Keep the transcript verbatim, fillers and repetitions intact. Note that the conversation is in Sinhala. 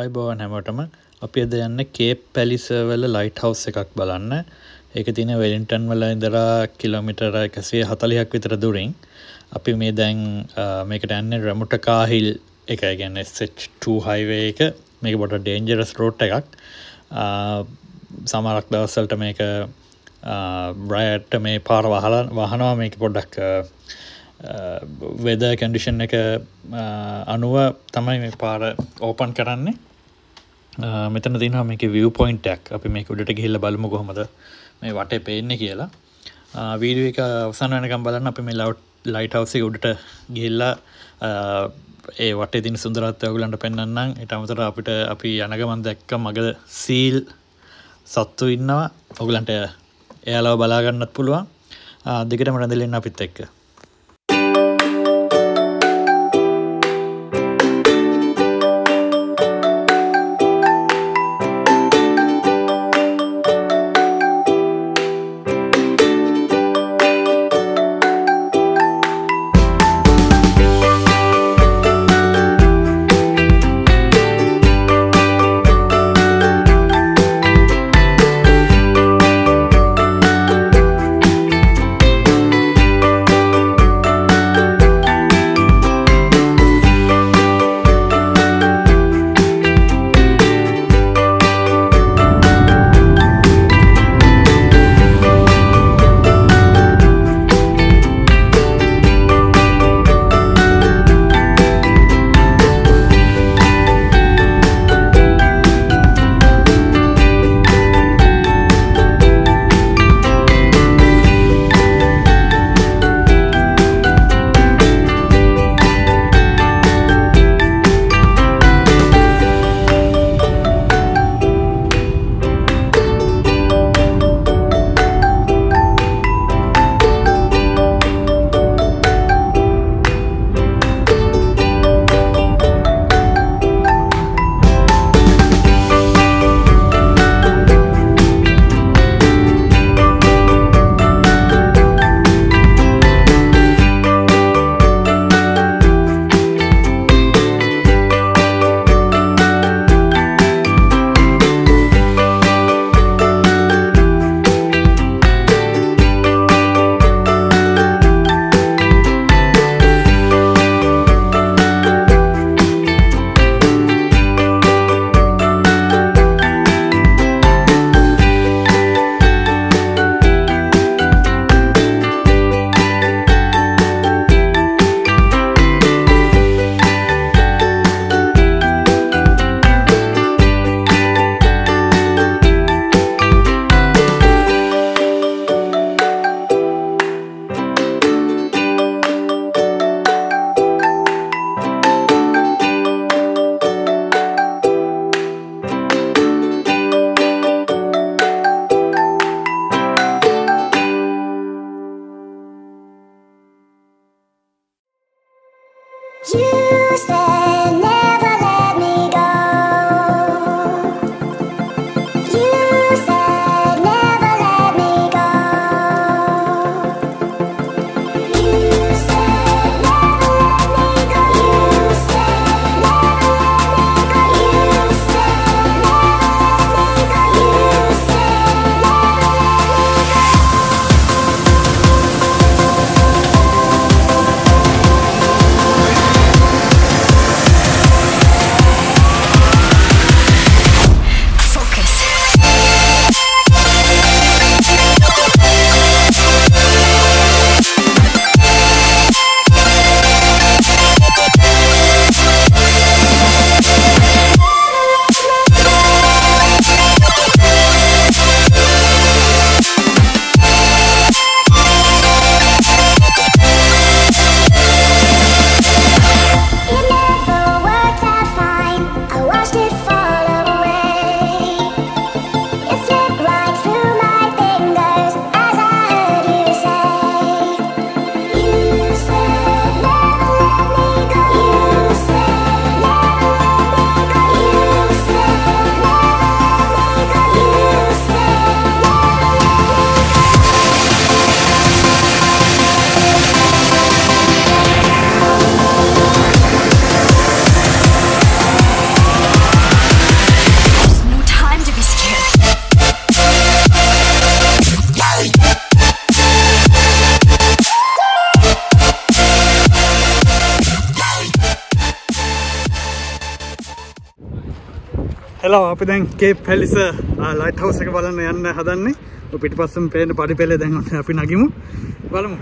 අයිබෝවන් හැමෝටම අපි අද යන්නේ කේප් පැලිසර් වල ලයිට් හවුස් එකක් බලන්න. ඒක තියෙන වෙලින්ටන් වල ඉඳලා කිලෝමීටර එකසිය හතලිහක් විතර දුරින්. අපි මේ දැන් මේකට යන්නේ රමුටකා හිල් එක, ඒ කියන්නේ එස් එච් ටූ highway එක. මේක බොට dangerous road එකක්. සමහරක් දවස් වලට මේක බ්‍රයට් මේ පාර වහනවා. මේක පොඩ්ඩක් weather condition එක අනුව තමයි මේ පාර open කරන්නේ. මෙතන තියෙනවා මේකේ view point එකක්. අපි මේක උඩට ගිහිල්ලා බලමු කොහමද මේ වටේ පේන්නේ කියලා. වීඩියෝ එක අවසන් වෙනකම් බලන්න. අපි මේ light house එක උඩට ගිහිල්ලා ඒ වටේ තියෙන සුන්දරත්වය ඔයගලන්ට පෙන්වන්නම්. ඊට අමතරව අපිට අපි යන ගමන් දැක්ක මග seal සත්තු ඉන්නවා. ඔයගලන්ට එයාලව බලා ගන්නත් පුළුවන්. දෙකටම රැඳෙලා ඉන්න අපිත් එක්ක. Hello, අපි දැන් Cape Palliser lighthouse එක බලන්න යන්න හදන්නේ. ඔය පිටිපස්සෙන් පේන පඩිපෙළේ දැන් අපි නගිමු. බලමු.